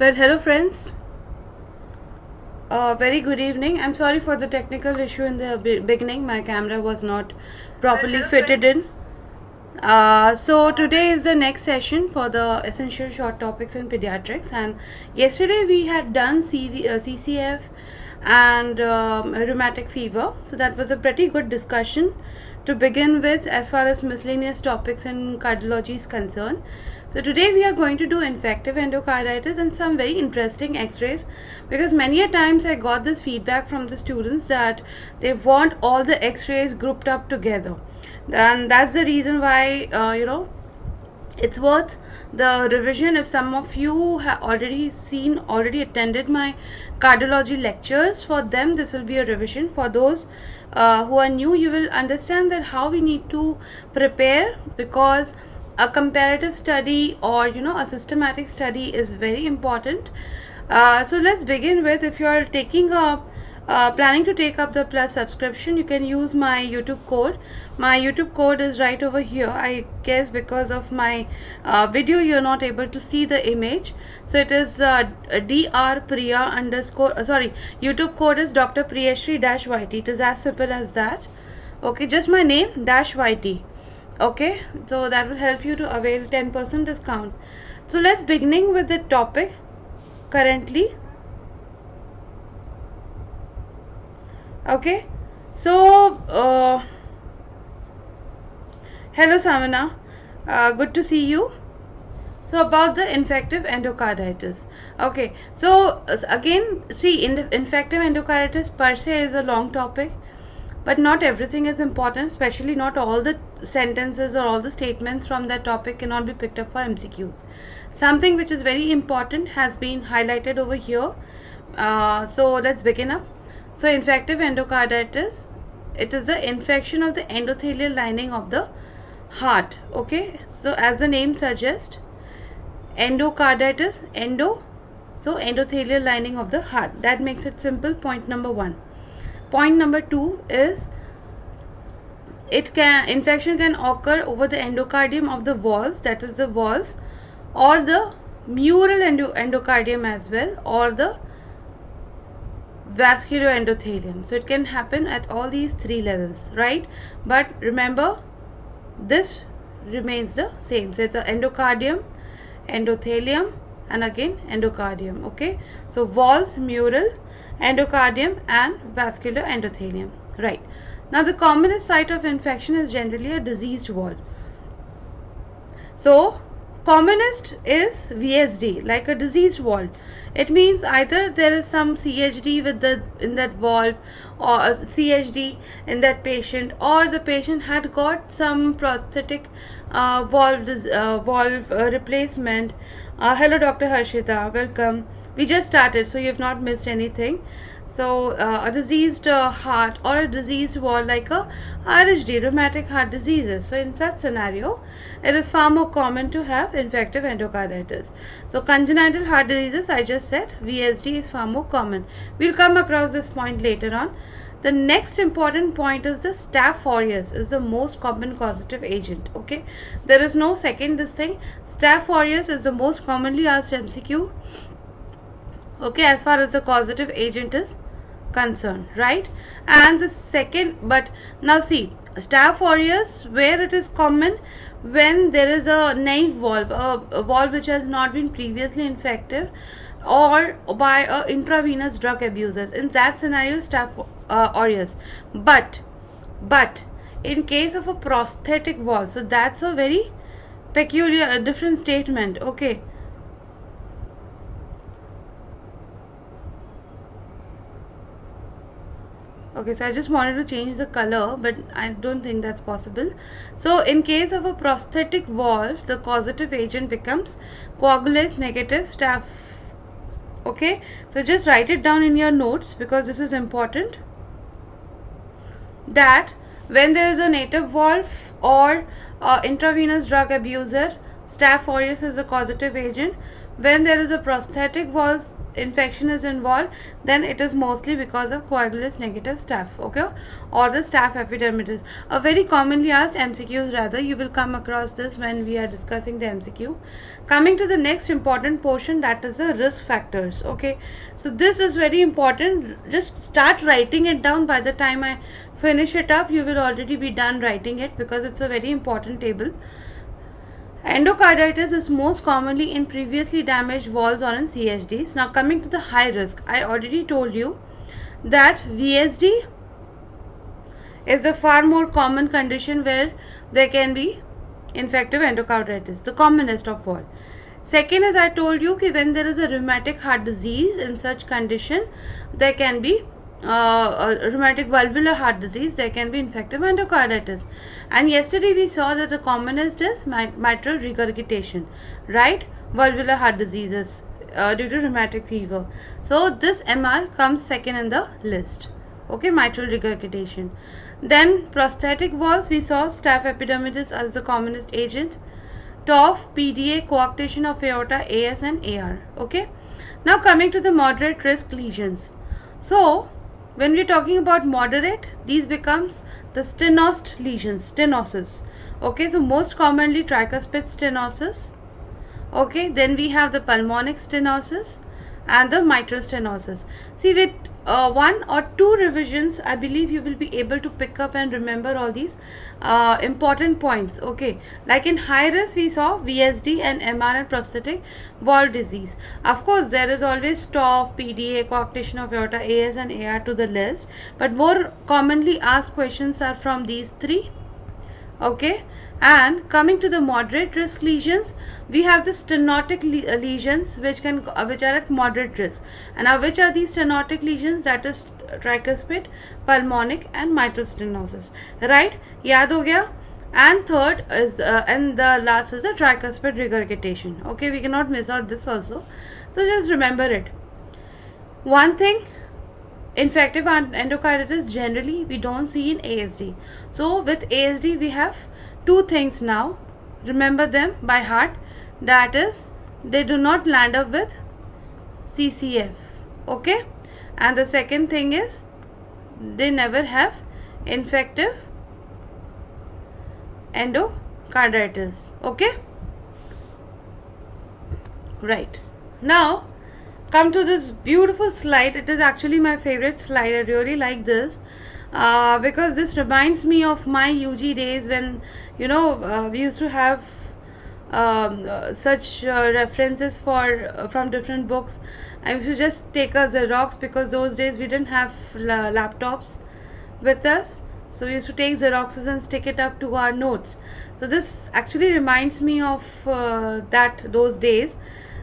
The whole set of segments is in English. Well, hello friends, very good evening. I'm sorry for the technical issue in the beginning. My camera was not properly fitted in. So today is the next session for the essential short topics in pediatrics, and yesterday we had done CCF and rheumatic fever. So that was a pretty good discussion to begin with as far as miscellaneous topics in cardiology is concerned. So today we are going to do infective endocarditis and some very interesting x-rays, because many a times I got this feedback from the students that they want all the x-rays grouped up together, and that's the reason why it's worth the revision. If some of you have already attended my cardiology lectures, for them this will be a revision. For those who are new, you will understand that how we need to prepare, because a comparative study or a systematic study is very important. So let's begin with, if you are planning to take up the Plus subscription, you can use my YouTube code. My YouTube code is right over here. I guess because of my video you are not able to see the image, so it is Dr. Priya underscore sorry, YouTube code is Dr. Priyashree -YT. It is as simple as that. Okay, just my name -YT. Okay, so that will help you to avail 10% discount. So let's beginning with the topic currently. Okay, so hello Samana, good to see you. So about the infective endocarditis. Okay, so again, see, in the infective endocarditis per se is a long topic, but not everything is important, especially not all the sentences or all the statements from that topic cannot be picked up for MCQs. Something which is very important has been highlighted over here. So let's begin up. So infective endocarditis, it is the infection of the endothelial lining of the heart. Okay, so as the name suggests, endocarditis, endo, so endothelial lining of the heart. That makes it simple, point number one. Point number two is, infection can occur over the endocardium of the walls, that is the walls, or the mural endocardium as well, or the vascular endothelium. So it can happen at all these three levels, right? But remember, this remains the same. So it's the endocardium, endothelium, and again endocardium. Okay, so walls, mural, endocardium, and vascular endothelium, right? Now the commonest site of infection is generally a diseased wall. So commonest is VSD, like a diseased wall. It means either there is some CHD in that wall, or CHD in that patient, or the patient had got some prosthetic valve replacement. Hello Dr. Harshita, welcome. We just started, so you have not missed anything. So a diseased heart or a diseased wall, like a RHD, rheumatic heart diseases. So in such scenario, it is far more common to have infective endocarditis. So congenital heart diseases, I just said VSD is far more common. We'll come across this point later on. The next important point is the Staph aureus is the most common causative agent. Okay, there is no second this thing. Staph aureus is the most commonly asked MCQ. Okay, as far as the causative agent is concerned, right? And the second, but now see, Staph aureus, where it is common, when there is a naive valve, a valve which has not been previously infected, or by intravenous drug abusers. In that scenario, Staph aureus. But in case of a prosthetic valve, so that's a very peculiar, different statement. Okay. Okay, so I just wanted to change the color, but I don't think that's possible. So in case of a prosthetic valve, the causative agent becomes coagulase negative Staph. Okay, so just write it down in your notes, because this is important, that when there is a native valve or intravenous drug abuser, Staph aureus is a causative agent. When there is a prostatic walls infection is involved, then it is mostly because of coagulus negative staph, okay, or the staph epidermidis, a very commonly asked MCQs. Rather, you will come across this when we are discussing the MCQ. Coming to the next important portion, that is the risk factors. Okay, so this is very important. Just start writing it down. By the time I finish it up, you will already be done writing it, because it's a very important table. Endocarditis is most commonly in previously damaged walls or in CHDs. Now coming to the high risk, I already told you that VSD is a far more common condition where there can be infective endocarditis, the commonest of all. Second is, I told you that when there is a rheumatic heart disease, in such condition there can be rheumatic valvular heart disease, there can be infective endocarditis. And yesterday we saw that the commonest is mitral regurgitation, right? Valvular heart diseases due to rheumatic fever. So this MR comes second in the list, okay, mitral regurgitation. Then prostatic walls, we saw staph epidermidis as the commonest agent. TOF, PDA, coarctation of aorta, AS and AR, okay. Now coming to the moderate risk lesions. So when we are talking about moderate, these becomes the stenosed lesions, stenosis. Okay, so most commonly tricuspid stenosis. Okay, then we have the pulmonic stenosis and the mitral stenosis. See, with one or two revisions, I believe you will be able to pick up and remember all these important points. Okay, like in high risk, we saw VSD and MR and prostatic wall disease. Of course, there is always TOF, PDA, coarctation of aorta, AS and AR to the list, but more commonly asked questions are from these three. Okay, and coming to the moderate risk lesions, we have the stenotic lesions which are at moderate risk. And now which are these stenotic lesions? That is tricuspid, pulmonic and mitral stenosis, right? Yaad ho gaya. And third is and the last is the tricuspid regurgitation. Okay, we cannot miss out this also, so just remember it. One thing, infective endocarditis generally we don't see in ASD. So with ASD we have two things now, remember them by heart, that is they do not land up with CCF, okay, and the second thing is they never have infective endocarditis, okay. Right, now come to this beautiful slide. It is actually my favorite slide. I really like this because this reminds me of my UG days when, you know, we used to have such references for from different books. I used to just take a Xerox, because those days we didn't have laptops with us, so we used to take Xeroxes and stick it up to our notes. So this actually reminds me of those days,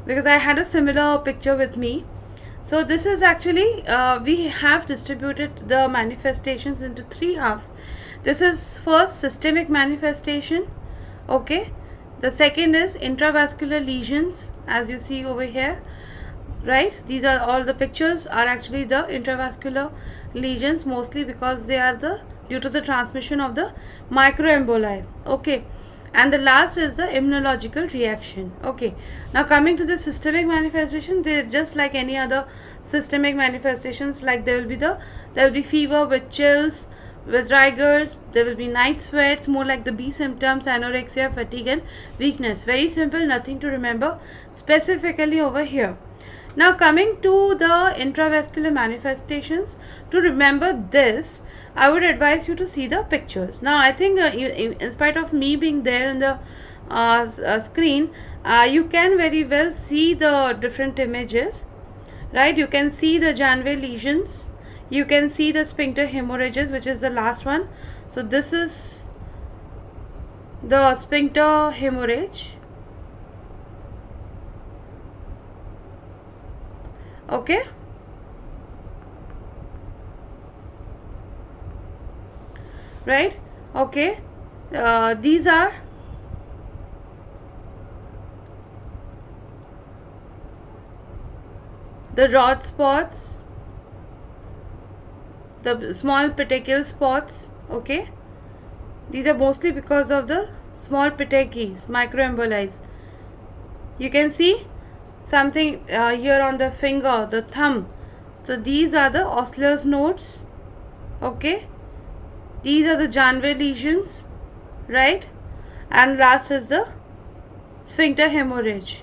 because I had a similar picture with me. So this is actually we have distributed the manifestations into three halves. This is first systemic manifestation, okay. The second is intravascular lesions, as you see over here, right? These are all the pictures are actually the intravascular lesions, mostly because they are the due to the transmission of the microemboli, okay. And the last is the immunological reaction, okay. Now coming to the systemic manifestation, they are just like any other systemic manifestations. Like there will be fever with chills, with rigors, there will be night sweats, more like the B symptoms, anorexia, fatigue and weakness. Very simple, nothing to remember specifically over here. Now coming to the intravascular manifestations, to remember this, I would advise you to see the pictures. Now I think in spite of me being there in the screen, you can very well see the different images, right? You can see the Janeway lesions, you can see the sphincter hemorrhages, which is the last one. So this is the sphincter hemorrhage, okay. Right, okay, these are the rod spots, the small petechial spots, okay. These are mostly because of the small petechies, microembolies. You can see something here on the finger, the thumb. So these are the Osler's nodes. Okay, these are the Janeway lesions, right? And last is the sphincter hemorrhage,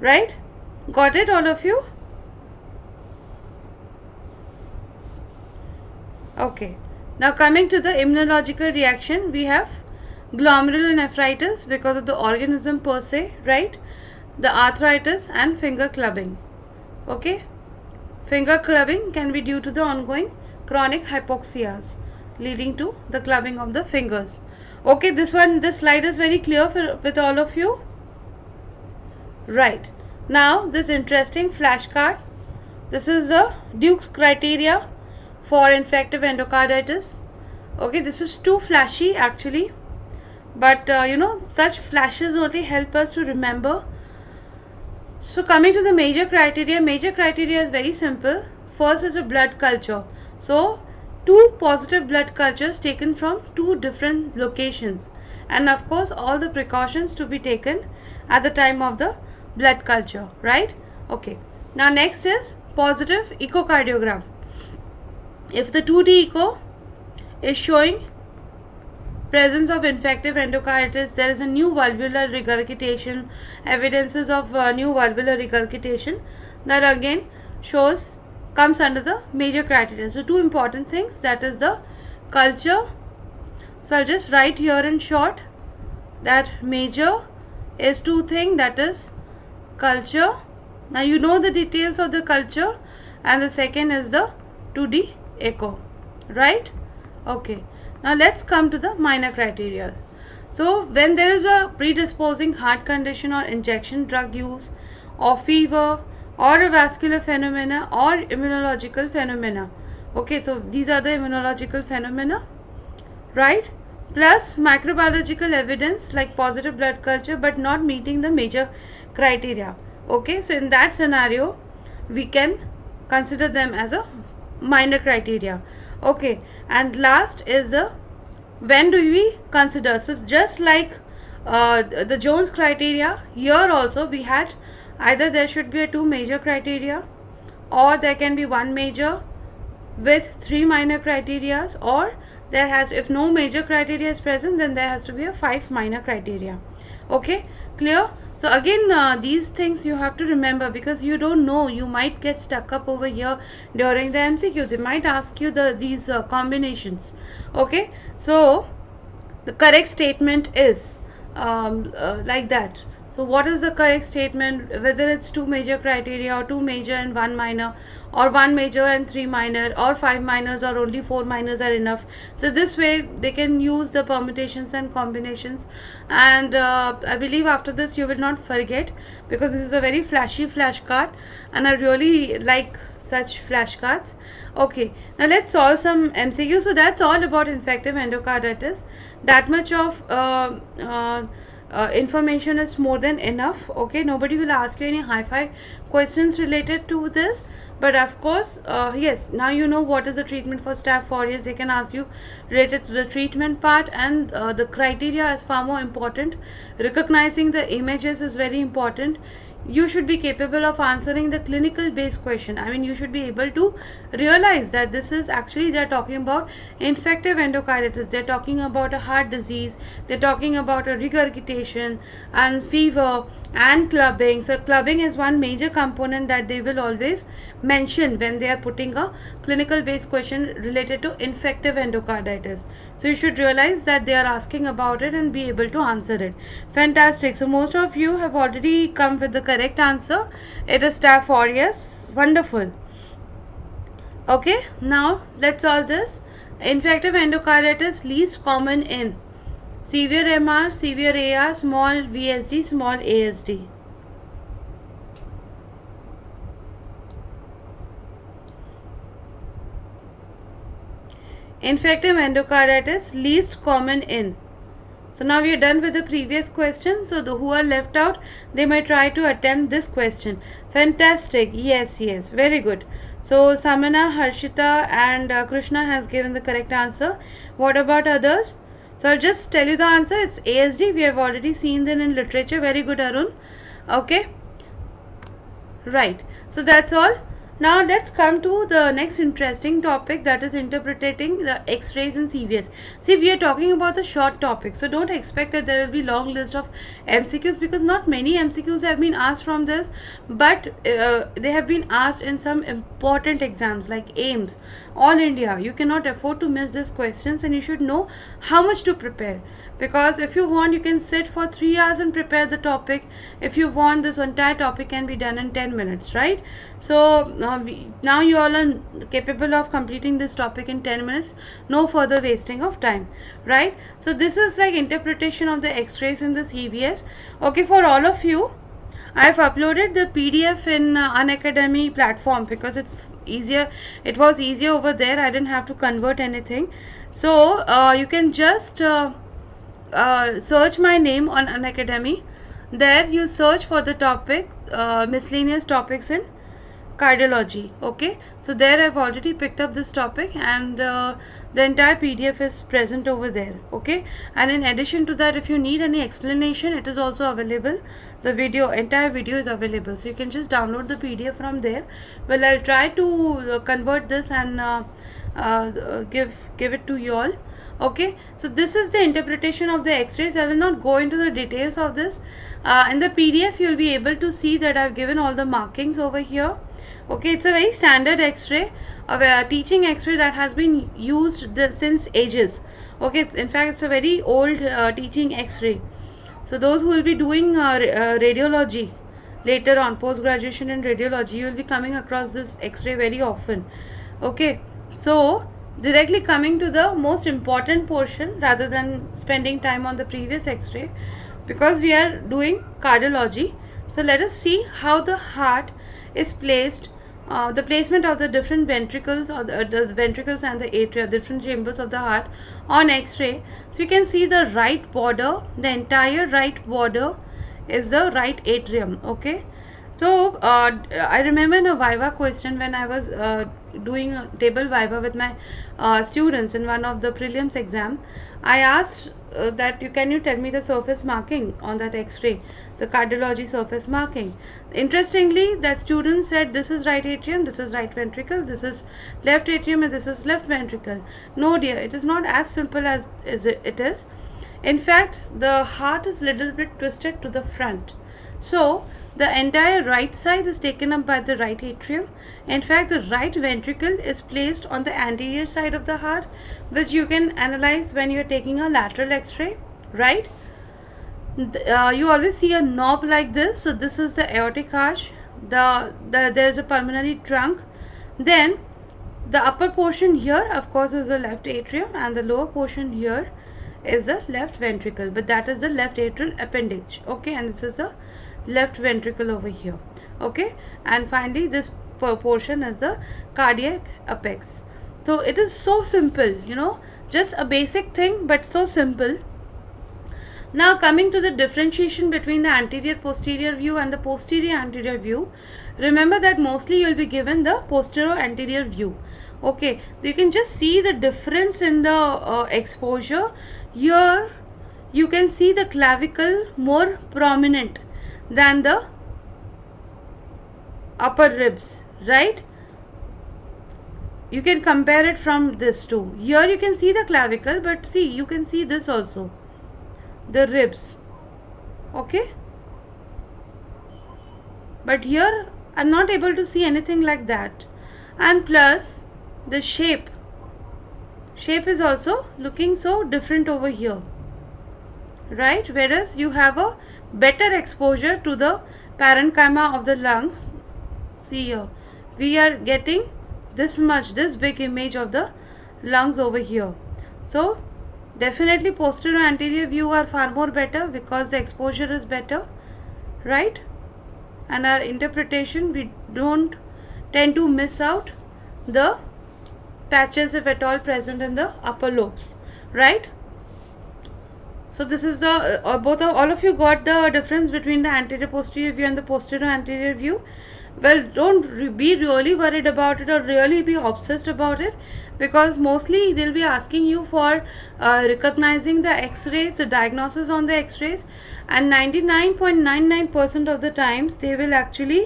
right? Got it, all of you? Okay, now coming to the immunological reaction, we have glomerulonephritis because of the organism per se, right? The arthritis and finger clubbing. Okay, finger clubbing can be due to the ongoing chronic hypoxias leading to the clubbing of the fingers. Okay, this slide is very clear with all of you, right? Now this interesting flashcard, this is the Duke's criteria for infective endocarditis. Okay, this is too flashy actually, but you know, such flashes only help us to remember. So coming to the major criteria, is very simple. First is a blood culture. So two positive blood cultures taken from two different locations, and of course all the precautions to be taken at the time of the blood culture, right? Okay, now next is positive echocardiogram. If the 2D echo is showing presence of infective endocarditis, there is a new valvular regurgitation, evidences of new valvular regurgitation, that again shows, comes under the major criteria. So two important things, that is the culture. So I'll just write here in short that major is two things, that is culture. Now you know the details of the culture, and the second is the 2D echo, right? Okay, now let's come to the minor criteria. So when there is a predisposing heart condition or injection drug use or fever or a vascular phenomena or immunological phenomena. Okay, so these are the immunological phenomena, right? Plus microbiological evidence like positive blood culture but not meeting the major criteria. Okay, so in that scenario we can consider them as a minor criteria. Okay, and last is the when do we consider. So just like the Jones criteria, here also we had either there should be a two major criteria, or there can be one major with three minor criteria, or there has, if no major criteria is present, then there has to be a five minor criteria. Okay, clear? So again, these things you have to remember, because you don't know, you might get stuck up over here during the MCQ. They might ask you these combinations. Okay, so the correct statement is like that. So what is the correct statement, whether it's two major criteria or two major and one minor, or one major and three minor, or five minors or only four minors are enough. So this way they can use the permutations and combinations, and I believe after this you will not forget, because this is a very flashy flashcard and I really like such flashcards. Okay, now let's solve some MCQ. So that's all about infective endocarditis. That much of information is more than enough. Okay, nobody will ask you any hi-fi questions related to this, but of course yes, now you know what is the treatment for staph aureus. They can ask you related to the treatment part, and the criteria is far more important. Recognizing the images is very important. You should be capable of answering the clinical based question. I mean, you should be able to realize that this is actually, they're talking about infective endocarditis, they're talking about a heart disease, they're talking about a regurgitation and fever and clubbing. So clubbing is one major component that they will always mention when they are putting a clinical based question related to infective endocarditis. So you should realize that they are asking about it and be able to answer it. Fantastic. So most of you have already come with the correct answer. It is staph aureus. Wonderful. Okay, now let's solve this. Infective endocarditis least common in severe MR, severe AR, small VSD, small ASD. Infective endocarditis least common in. So now we are done with the previous question. So the who are left out, they may try to attempt this question. Fantastic. Yes, yes, very good. So Samana, Harshita and Krishna has given the correct answer. What about others? So I'll just tell you the answer. It's ASD. We have already seen that in literature. Very good, Arun. Okay, right. So that's all. Now let's come to the next interesting topic, that is interpreting the X-rays in CVS. See, we are talking about the short topic, so don't expect that there will be long list of MCQs, because not many MCQs have been asked from this, but they have been asked in some important exams like AIMS, All India. You cannot afford to miss these questions, and you should know how much to prepare. Because if you want, you can sit for 3 hours and prepare the topic. If you want, this entire topic can be done in 10 minutes, right? So now you all are capable of completing this topic in 10 minutes. No further wasting of time, right? So this is like interpretation of the X-rays in the CVS. Okay, for all of you, I have uploaded the PDF in Unacademy platform, because it's easier. It was easier over there. I didn't have to convert anything. So you can just... search my name on Unacademy. There you search for the topic, miscellaneous topics in cardiology. Okay, so there I've already picked up this topic, and the entire PDF is present over there. Okay, and in addition to that, if you need any explanation, it is also available. The video, entire video is available, so you can just download the PDF from there. Well, I'll try to convert this and give it to you all. Okay, so this is the interpretation of the X-rays. I will not go into the details of this. In the PDF, you will be able to see that I have given all the markings over here. Okay, it's a very standard X-ray, a teaching X-ray that has been used since ages. Okay, in fact, it's a very old teaching X-ray. So those who will be doing radiology later on, post-graduation in radiology, you will be coming across this X-ray very often. Okay, so... directly coming to the most important portion, rather than spending time on the previous X-ray, because we are doing cardiology. So let us see how the heart is placed, the placement of the different ventricles, or the ventricles and the atria, different chambers of the heart on X-ray. So you can see the right border, the entire right border is the right atrium. Okay. So I remember in a viva question, when I was doing a table viva with my students in one of the prelims exam, I asked that can you tell me the surface marking on that X-ray, the cardiology surface marking. Interestingly, that student said this is right atrium, this is right ventricle, this is left atrium, and this is left ventricle. No dear, it is not as simple as it is. In fact, the heart is little bit twisted to the front. So the entire right side is taken up by the right atrium. In fact, the right ventricle is placed on the anterior side of the heart, which you can analyze when you are taking a lateral X-ray, right? You always see a knob like this. So this is the aortic arch. There is a pulmonary trunk. Then the upper portion here, of course, is the left atrium, and the lower portion here is the left ventricle. But that is the left atrial appendage. Okay, and this is the left ventricle over here. Okay, and finally this portion is the cardiac apex. So it is so simple, you know, just a basic thing, but so simple. Now coming to the differentiation between the anterior posterior view and the posterior anterior view. Remember that mostly you will be given the posterior anterior view. Okay, you can just see the difference in the exposure. Here you can see the clavicle more prominent than the upper ribs, right? You can compare it from this too. Here you can see the clavicle, but see, you can see this also, the ribs. Okay, but here I'm not able to see anything like that. And plus the shape is also looking so different over here, right? Whereas you have a better exposure to the parenchyma of the lungs. See here, we are getting this much, this big image of the lungs over here. So definitely posterior anterior view are far more better, because the exposure is better, right? And our interpretation, we don't tend to miss out the patches, if at all present in the upper lobes, right? So this is the all of you got the difference between the anterior posterior view and the posterior anterior view. Well, don't be really worried about it, or really be obsessed about it, because mostly they'll be asking you for recognizing the x-rays, the diagnosis on the x-rays, and 99.99% of the times they will actually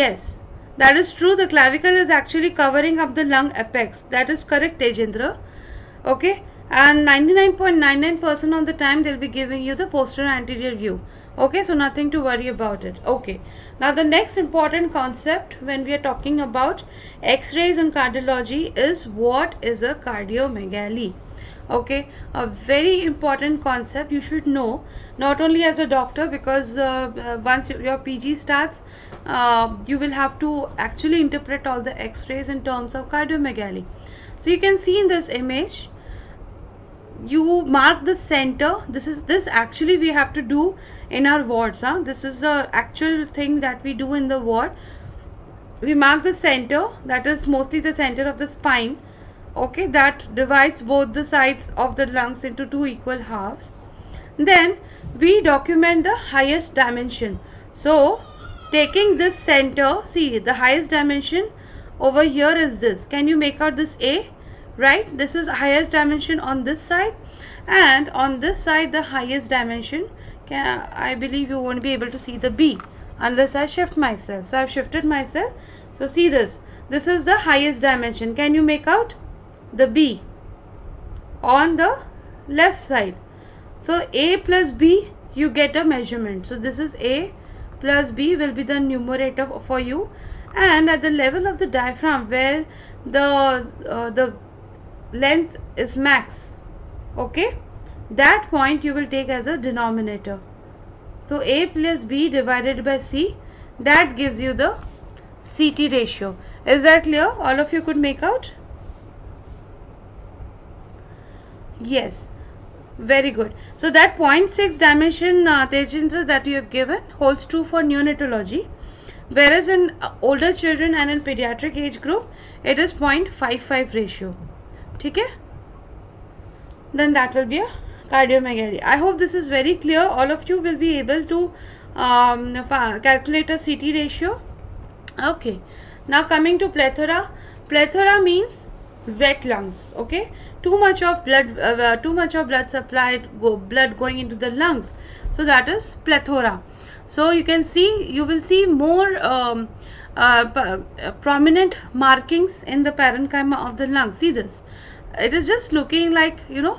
yes, that is true. The clavicle is actually covering up the lung apex. That is correct, Tejendra. Okay, and 99.99% of the time they'll be giving you the posterior anterior view. Okay, so nothing to worry about it. Okay, now the next important concept when we are talking about x-rays in cardiology is what is a cardiomegaly. Okay, a very important concept you should know, not only as a doctor, because once your PG starts, you will have to actually interpret all the x-rays in terms of cardiomegaly. So you can see in this image, you mark the center. This actually we have to do in our wards. This is the actual thing that we do in the ward. We mark the center, that is mostly the center of the spine. Okay, that divides both the sides of the lungs into two equal halves. Then we document the highest dimension. So taking this center, see the highest dimension over here is this. Can you make out this A? Right, this is highest dimension on this side, and on this side the highest dimension. I believe you won't be able to see the B unless I shift myself. So I have shifted myself. So see this. This is the highest dimension. Can you make out the B on the left side? So A plus B, you get a measurement. So this is A plus B will be the numerator for you, and at the level of the diaphragm where the length is max, okay, that point you will take as a denominator. So A plus B divided by C, that gives you the CT ratio. Is that clear? All of you could make out? Yes, very good. So that 0.6 dimension, Tejendra, that you have given holds true for neonatology, whereas in older children and in pediatric age group it is 0.55 ratio. Okay, then that will be a cardiomegaly. I hope this is very clear. All of you will be able to calculate a CT ratio. Okay, now coming to plethora. Plethora means wet lungs. Okay, too much of blood supplied, blood going into the lungs, so that is plethora. So you can see, you will see more prominent markings in the parenchyma of the lungs. See this, it is just looking like, you know,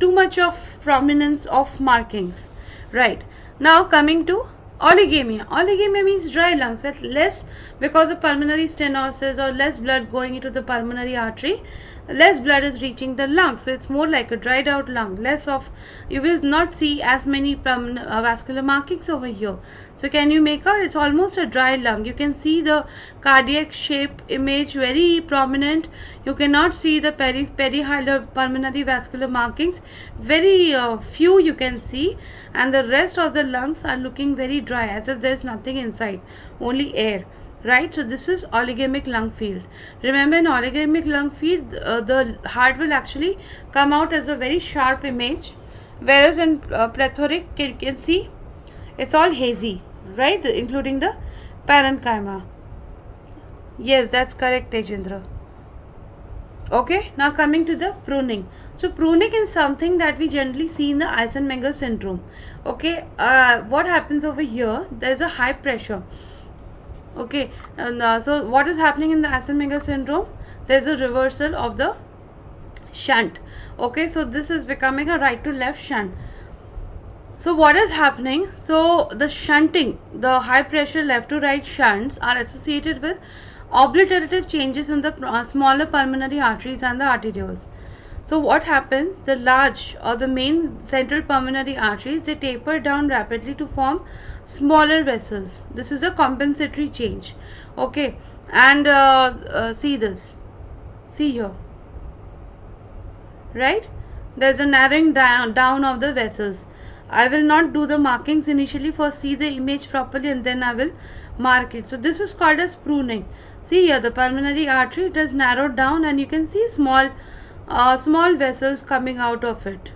too much of prominence of markings. Right, now coming to oligemia. Oligemia means dry lungs with less, because of pulmonary stenosis or less blood going into the pulmonary artery, less blood is reaching the lungs. So it's more like a dried out lung, less of, you will not see as many vascular markings over here. So can you make out? It's almost a dry lung. You can see the cardiac shape image very prominent. You cannot see the perihilar pulmonary vascular markings. Very few you can see, and the rest of the lungs are looking very dry, as if there is nothing inside, only air. Right, so this is oligemic lung field. Remember, in oligemic lung field, the heart will actually come out as a very sharp image, whereas in plethoric, you can see it's all hazy, right, including the parenchyma. Yes, that's correct, Tejendra. Okay, now coming to the pruning. So pruning is something that we generally see in the Eisenmenger syndrome. Okay, what happens over here, there is a high pressure. Okay, and so what is happening in the Eisenmenger syndrome, there is a reversal of the shunt. Okay, so this is becoming a right to left shunt. So what is happening? So the shunting, the high pressure left to right shunts are associated with obliterative changes in the smaller pulmonary arteries and the arterioles. So what happens, the large or the main central pulmonary arteries, they taper down rapidly to form smaller vessels. This is a compensatory change. Okay, and see this, see here, right, there is a narrowing down of the vessels. I will not do the markings initially, first see the image properly and then I will mark it. So this is called as pruning. See here, the pulmonary artery, it is narrowed down and you can see small vessels coming out of it.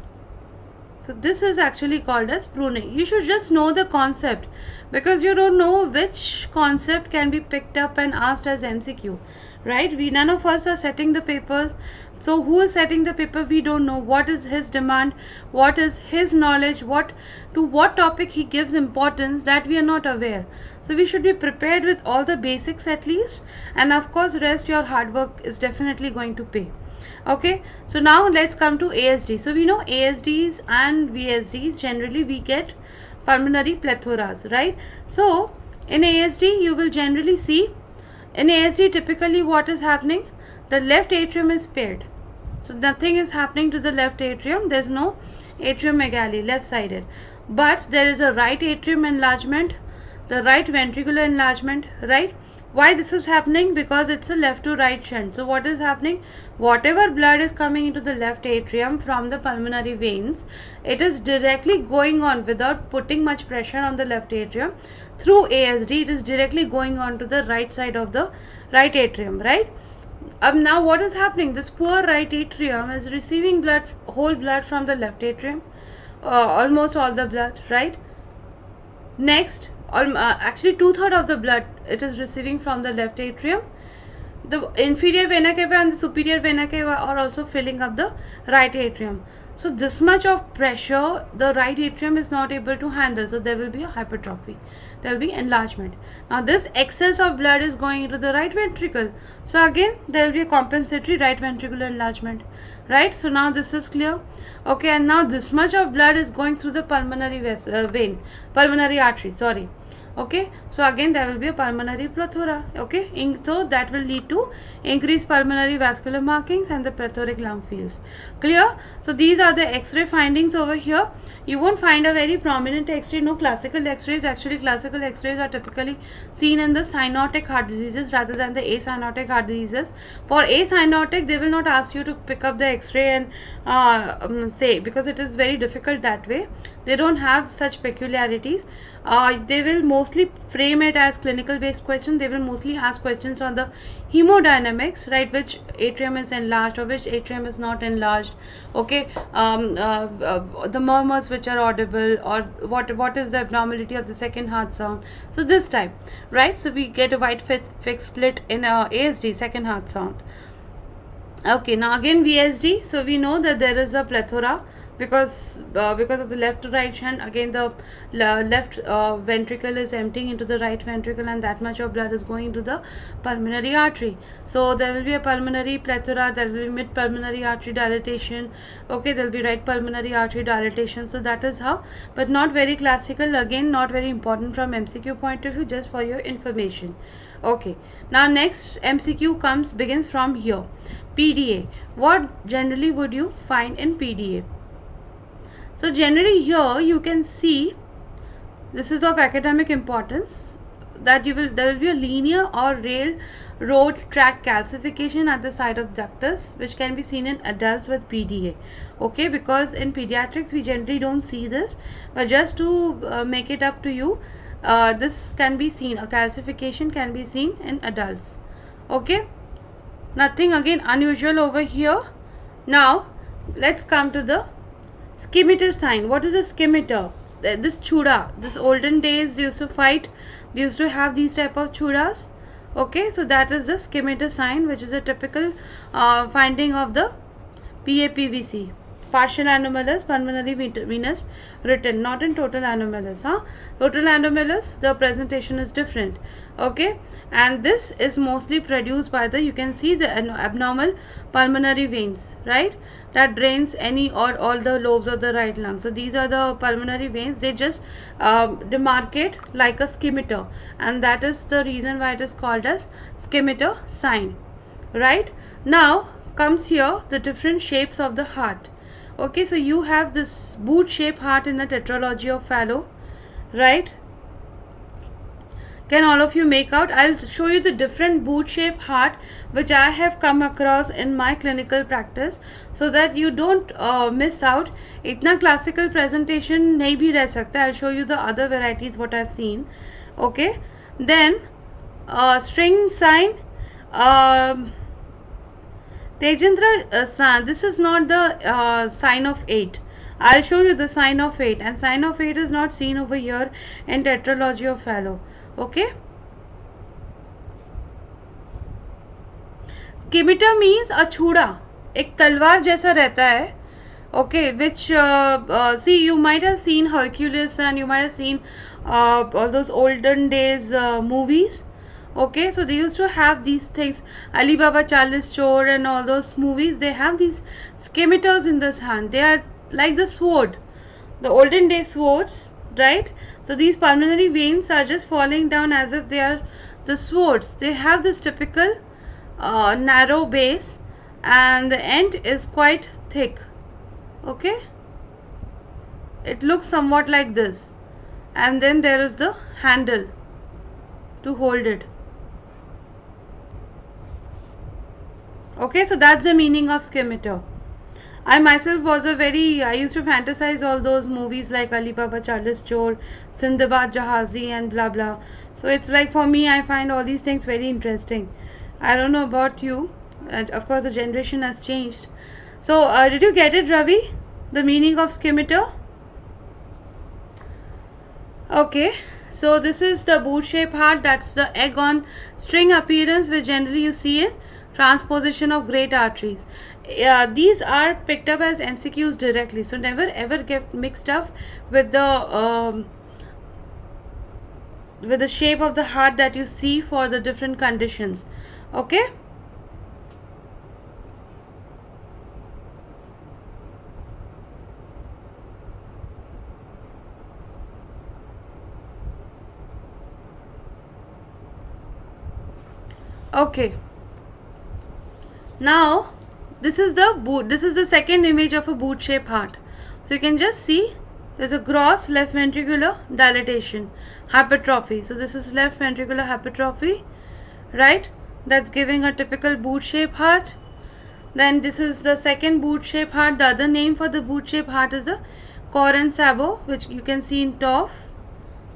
So this is actually called as pruning. You should just know the concept, because you don't know which concept can be picked up and asked as MCQ, right? We, none of us are setting the papers. So who is setting the paper? We don't know. What is his demand? What is his knowledge? What to what topic he gives importance, that we are not aware. So we should be prepared with all the basics at least, and of course rest your hard work is definitely going to pay. Okay, so now let's come to ASD. So we know ASDs and VSDs, generally we get pulmonary plethoras, right? So in ASD you will generally see, in ASD typically what is happening, the left atrium is spared. So nothing is happening to the left atrium, there is no atriomegaly, left sided. But there is a right atrium enlargement, the right ventricular enlargement, right? Why this is happening? Because it's a left to right shunt. So what is happening? Whatever blood is coming into the left atrium from the pulmonary veins, it is directly going on without putting much pressure on the left atrium. Through ASD, it is directly going on to the right side of the right atrium, right? Now what is happening? This poor right atrium is receiving blood, whole blood from the left atrium, almost all the blood, right? Next, actually 2/3 of the blood it is receiving from the left atrium. The inferior vena cava and the superior vena cava are also filling up the right atrium. So this much of pressure the right atrium is not able to handle. So there will be a hypertrophy, there will be enlargement. Now this excess of blood is going into the right ventricle. So again there will be a compensatory right ventricular enlargement, right? So now this is clear. Okay, and now this much of blood is going through the pulmonary pulmonary artery, sorry. Okay, so again there will be a pulmonary plethora. Okay, so that will lead to increased pulmonary vascular markings and the plethoric lung fields. Clear? So these are the x-ray findings over here. You won't find a very prominent x-ray, no classical x-rays. Actually classical x-rays are typically seen in the cyanotic heart diseases rather than the acyanotic heart diseases. For acyanotic, they will not ask you to pick up the x-ray and say, because it is very difficult that way. They don't have such peculiarities. They will mostly frame it as clinical based questions. They will mostly ask questions on the hemodynamics, right? Which atrium is enlarged or which atrium is not enlarged. Okay, the murmurs which are audible, or what is the abnormality of the second heart sound. So this type, right? So we get a wide fixed split in ASD, second heart sound. Okay, now again VSD. So we know that there is a plethora, because of the left to right shunt. Again the left ventricle is emptying into the right ventricle, and that much of blood is going to the pulmonary artery. So there will be a pulmonary plethora, there will be mid pulmonary artery dilatation. Okay, there will be right pulmonary artery dilatation. So that is how, but not very classical, again not very important from MCQ point of view, just for your information. Okay, now next MCQ begins from here. PDA, what generally would you find in PDA? So generally here you can see, this is of academic importance, that there will be a linear or railroad track calcification at the site of ductus, which can be seen in adults with PDA. Okay, because in pediatrics we generally don't see this, but just to make it up to you, this can be seen, a calcification can be seen in adults. Okay, nothing again unusual over here. Now let's come to the scimitar sign. What is a scimitar? This chuda, this olden days they used to fight, they used to have these type of chudas. Okay, so that is the scimitar sign, which is a typical finding of the PAPVC, partial anomalous pulmonary venous written, not in total anomalous. Total anomalous the presentation is different. Okay, and this is mostly produced by the, you can see the abnormal pulmonary veins, right, that drains any or all the lobes of the right lung. So these are the pulmonary veins, they just demarcate like a scimitar, and that is the reason why it is called as scimitar sign, right? Now comes here the different shapes of the heart. Okay, so you have this boot shaped heart in the tetralogy of Fallot, right? Can all of you make out? I'll show you the different boot shaped heart which I have come across in my clinical practice, so that you don't miss out. Itna classical presentation nahi bhi reh sakta. I'll show you the other varieties what I've seen. Okay, then string sign, Tejendra sign. This is not the sign of 8. I'll show you the sign of 8, and sign of 8 is not seen over here in tetralogy of Fallot. Okay. Scimitar means a chuda, ek talwar jaisa rehta hai. Okay, which see, you might have seen Hercules and you might have seen all those olden days movies. Okay, so they used to have these things, Ali Baba Chalis Chor and all those movies. They have these scimitars in this hand. They are like the sword, the olden day swords, right? So these pulmonary veins are just falling down as if they are the swords. They have this typical narrow base and the end is quite thick. Okay, it looks somewhat like this, and then there is the handle to hold it. Okay, so that's the meaning of scimitar. I myself was a very, I used to fantasize all those movies like Ali Baba Chalis Chor, Sindbad Jahazi and blah blah. So it's like for me, I find all these things very interesting. I don't know about you, of course the generation has changed. So did you get it, Ravi, the meaning of scimitar? Okay, so this is the boot shape heart, that's the egg on string appearance which generally you see in transposition of great arteries. These are picked up as MCQs directly, so never ever get mixed up with the shape of the heart that you see for the different conditions. Okay. Okay, now this is the boot, this is the second image of a boot shaped heart. So you can just see there's a gross left ventricular dilatation, hypertrophy. So this is left ventricular hypertrophy, right? That's giving a typical boot shaped heart. Then this is the second boot shaped heart. The other name for the boot shaped heart is the Corin Sabo, which you can see in TOF.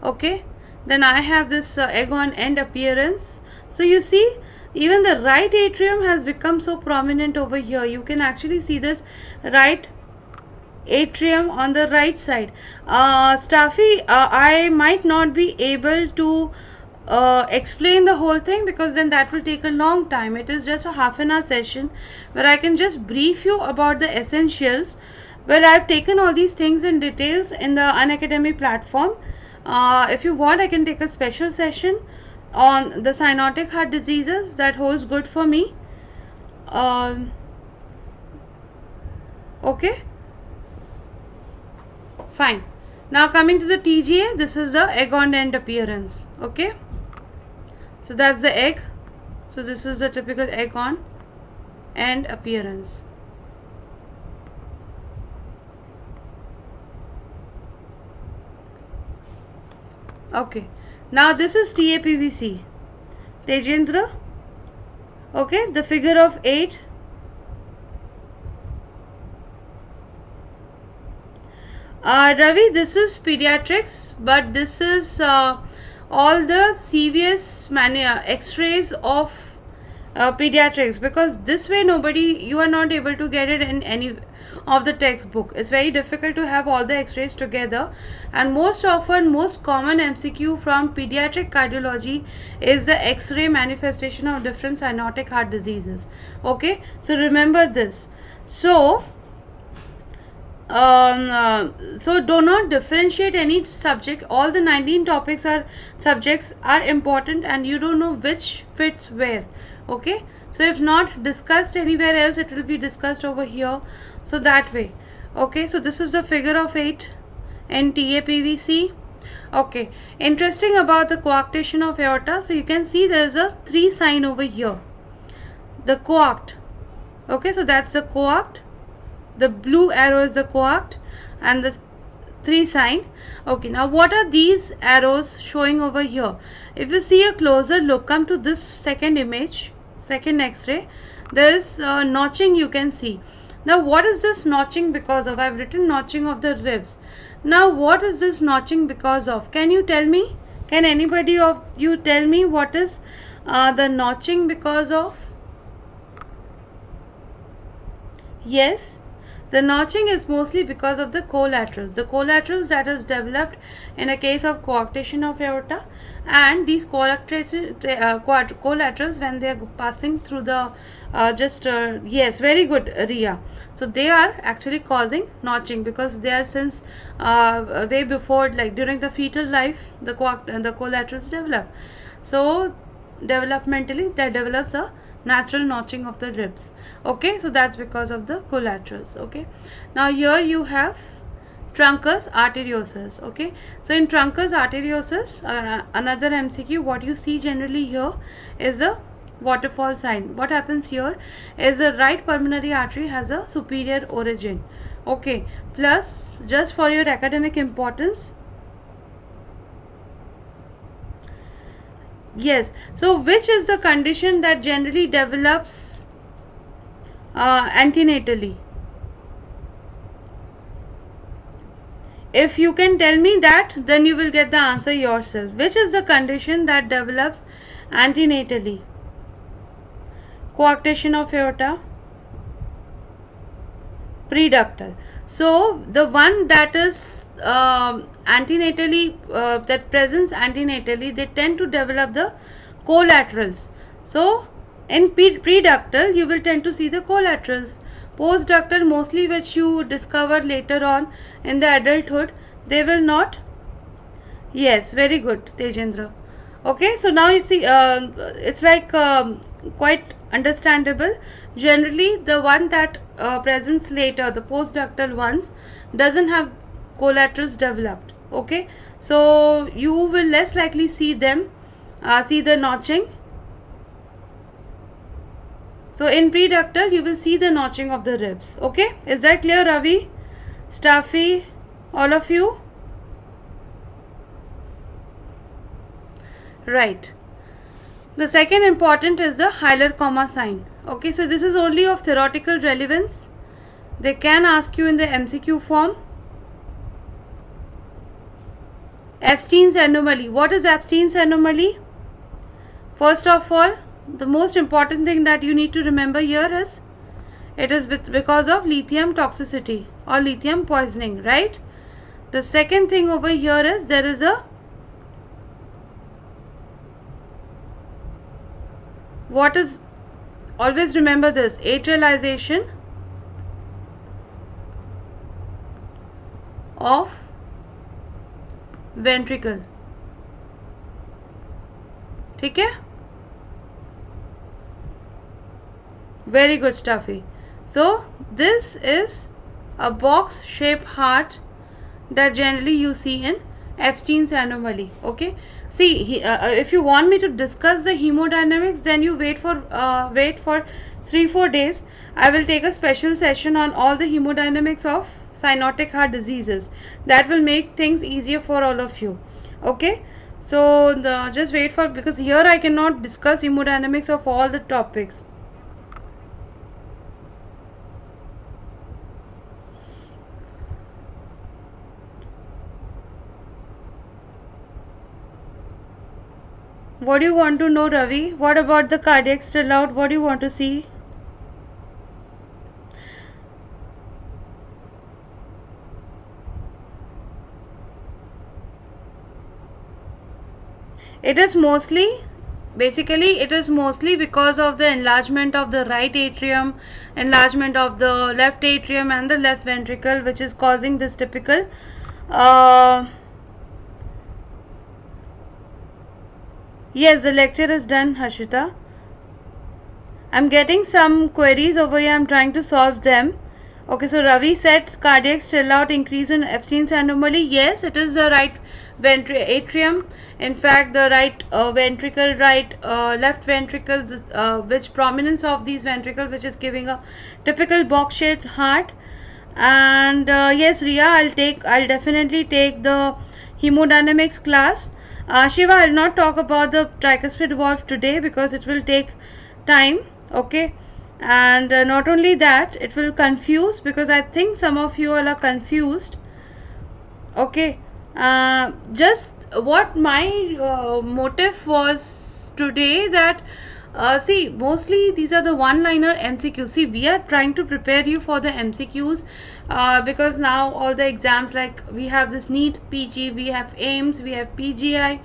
Okay, then I have this egg on end appearance. So you see, even the right atrium has become so prominent over here. You can actually see this right atrium on the right side. Staffy, I might not be able to explain the whole thing because then that will take a long time. It is just a half-an-hour session where I can just brief you about the essentials. Well, I have taken all these things in details in the Unacademy platform. If you want, I can take a special session on the cyanotic heart diseases. That holds good for me. Okay, fine. Now coming to the TGA, this is the egg on end appearance. Okay, so that's the egg. So this is the typical egg on end appearance. Okay, now this is TAPVC, Tejendra. Okay, the figure of 8. Ravi, this is pediatrics, but this is all the CVS x-rays of pediatrics, because this way nobody, you are not able to get it in any of the textbook. It's very difficult to have all the x-rays together, and most often, most common MCQ from pediatric cardiology is the x-ray manifestation of different cyanotic heart diseases. Okay, so remember this. So so do not differentiate any subject. All the 19 topics are subjects are important, and you don't know which fits where. Okay, so if not discussed anywhere else, it will be discussed over here. So that way. Okay, so this is the figure of 8 in TAPVC. Okay, interesting about the coarctation of aorta. So you can see there is a 3 sign over here, the coact. Okay, so that's the coact. The blue arrow is the coact and the 3 sign. Okay, now what are these arrows showing over here? If you see a closer look, come to this second image, second x-ray, there is notching you can see. Now what is this notching because of? I have written notching of the ribs. Now what is this notching because of? Can you tell me? Can anybody of you tell me what is the notching because of? Yes, The notching is mostly because of the collaterals. The collaterals that is developed in a case of coarctation of aorta, and these collaterals when they are passing through the yes, very good, Riya. So they are actually causing notching because they are since way before, like during the fetal life, the collaterals develop. So developmentally, that develops a natural notching of the ribs. Okay, so that's because of the collaterals. Okay, now here you have truncus arteriosus. Okay, so in truncus arteriosus, another MCQ, what you see generally here is a waterfall sign. What happens here is the right pulmonary artery has a superior origin. Okay, plus just for your academic importance. Yes, so which is the condition that generally develops antenatally? If you can tell me that, then you will get the answer yourself. Which is the condition that develops antenatally? Coarctation of aorta, preductal. So the one that is antenatally, that presents antenatally, they tend to develop the collaterals. So in preductal you will tend to see the collaterals. Postductal, mostly which you discover later on in the adulthood, they will not. Yes, very good, Tejendra. Okay, so now you see it's like quite understandable. Generally the one that presents later, the postductal ones, doesn't have collaterals developed. Okay, so you will less likely see them, see the notching. So in preductal you will see the notching of the ribs. Okay, is that clear, Ravi, Staffy, all of you? Right. The second important is the hilar comma sign. Okay, so this is only of theoretical relevance. They can ask you in the MCQ form. Epstein's anomaly. What is Epstein's anomaly? First of all, the most important thing that you need to remember here is it is because of lithium toxicity or lithium poisoning, right? The second thing over here is there is a what is, always remember this, atrialization of ventricle. ठीक है? Very good, Staffy. So this is a box-shaped heart that generally you see in Epstein's anomaly. Okay. See, if you want me to discuss the hemodynamics, then you wait for 3-4 days. I will take a special session on all the hemodynamics of cyanotic heart diseases. That will make things easier for all of you. Okay. So just wait for, because here I cannot discuss hemodynamics of all the topics. What do you want to know, Ravi? What about the cardiac stellate? What do you want to see? It is mostly, basically it is mostly because of the enlargement of the right atrium, enlargement of the left atrium and the left ventricle, which is causing this typical Yes, the lecture is done, Harshita. I'm getting some queries over here. I'm trying to solve them. Okay, so Ravi said cardiac stellate increase in Epstein's anomaly. Yes, it is the right atrium. In fact, the right ventricle, right left ventricle, which prominence of these ventricles, which is giving a typical box-shaped heart. And yes, Riya, I'll definitely take the hemodynamics class. Ashiva, I will not talk about the tricuspid valve today because it will take time, okay? And not only that, it will confuse, because I think some of you all are confused, okay? Just what my motive was today, that See, mostly these are the one-liner MCQs. See, we are trying to prepare you for the MCQs because now all the exams, like we have this NEET PG, we have AIMS, we have PGI.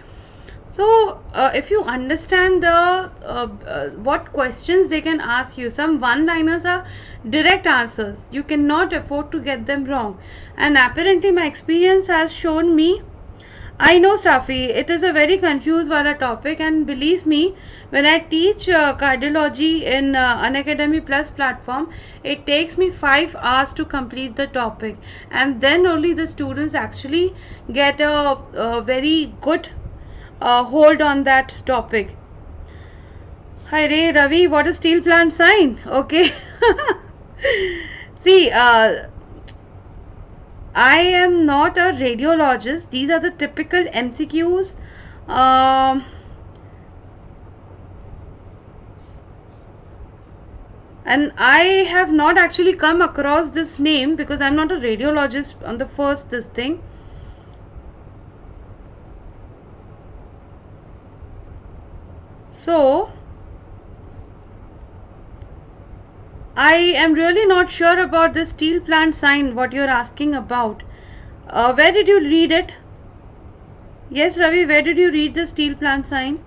So if you understand the what questions they can ask you, some one-liners are direct answers. You cannot afford to get them wrong. And apparently my experience has shown me, I know Staffy, it is a very confused wala topic, and believe me, when I teach cardiology in Unacademy Plus platform, it takes me 5 hours to complete the topic, and then only the students actually get a very good hold on that topic. Hi Ravi, what is steel plant sign? Okay. See, I am not a radiologist. These are the typical MCQs. And I have not actually come across this name because I am not a radiologist on the first this thing. So, I am really not sure about this steel plant sign, what you are asking about. Where did you read it? Yes, Ravi, where did you read the steel plant sign?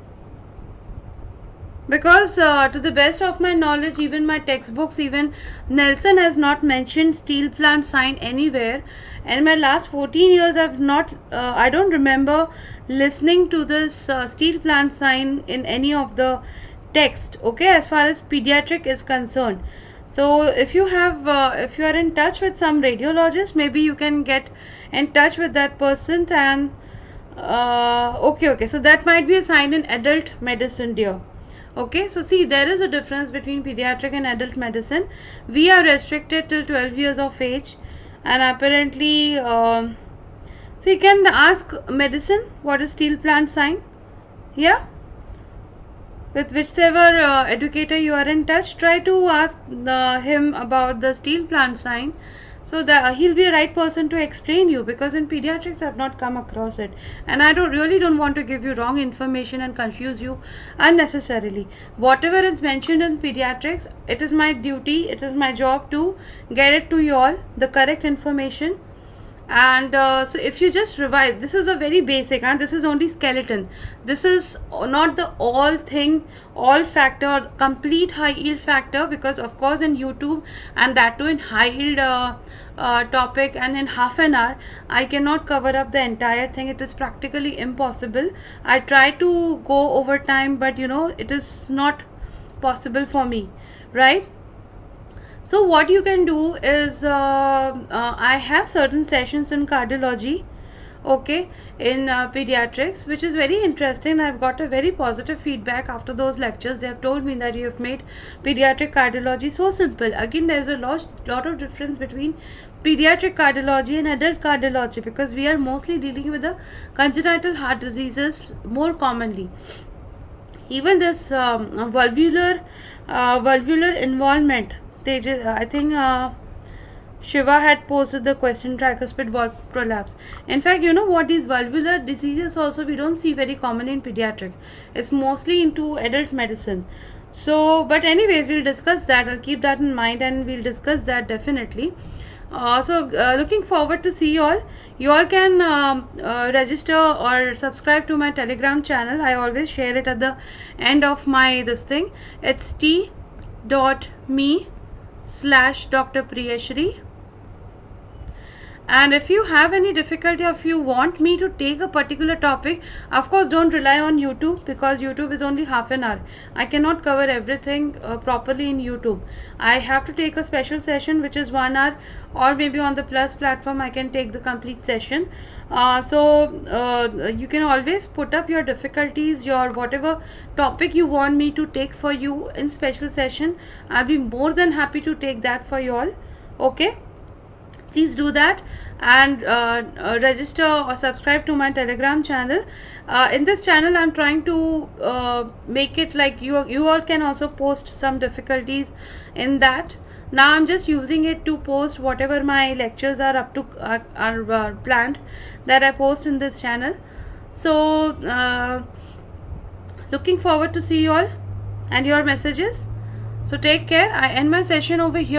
Because to the best of my knowledge, even my textbooks, even Nelson has not mentioned steel plant sign anywhere. And my last 14 years, I've not, I don't remember listening to this steel plant sign in any of the text. Okay, as far as pediatric is concerned. So if you have, if you are in touch with some radiologist, maybe you can get in touch with that person and, okay, so that might be a sign in adult medicine, dear. Okay, so see, there is a difference between pediatric and adult medicine. We are restricted till 12 years of age, and apparently, so you can ask medicine, what is steel plant sign? Yeah? With whichever educator you are in touch, try to ask him about the steel plant sign, so that he'll be a right person to explain you, because in pediatrics I've not come across it, and I really don't want to give you wrong information and confuse you unnecessarily. Whatever is mentioned in pediatrics, it is my duty, it is my job to get it to you all, the correct information. And so if you just revise, this is a very basic, and this is only skeleton. This is not the all thing, all factor, complete high yield factor, because of course in YouTube, and that too in high yield topic, and in half an hour I cannot cover up the entire thing. It is practically impossible. I try to go over time, but you know, it is not possible for me, right? So what you can do is, I have certain sessions in cardiology, okay, in pediatrics, which is very interesting. I've got a very positive feedback after those lectures. They have told me that you have made pediatric cardiology so simple. Again, there is a lot of difference between pediatric cardiology and adult cardiology, because we are mostly dealing with the congenital heart diseases more commonly. Even this valvular involvement, I think Shiva had posted the question, tricuspid valve prolapse. In fact, you know what, these valvular diseases also we don't see very common in pediatric. It's mostly into adult medicine. So, but anyways, we'll discuss that. I'll keep that in mind, and we'll discuss that definitely. Looking forward to see you all. You all can register or subscribe to my Telegram channel. I always share it at the end of my this thing. It's t.me/Dr. Priyashree. And if you have any difficulty, if you want me to take a particular topic, of course don't rely on YouTube, because YouTube is only half an hour. I cannot cover everything properly in YouTube. I have to take a special session which is 1 hour, or maybe on the Plus platform I can take the complete session. You can always put up your difficulties, your whatever topic you want me to take for you in special session. I'll be more than happy to take that for you all. Okay, please do that, and register or subscribe to my Telegram channel. In this channel I'm trying to make it like you all can also post some difficulties in that. Now I'm just using it to post whatever my lectures are up to are planned, that I post in this channel. So looking forward to see you all. and your messages. So take care. I end my session over here.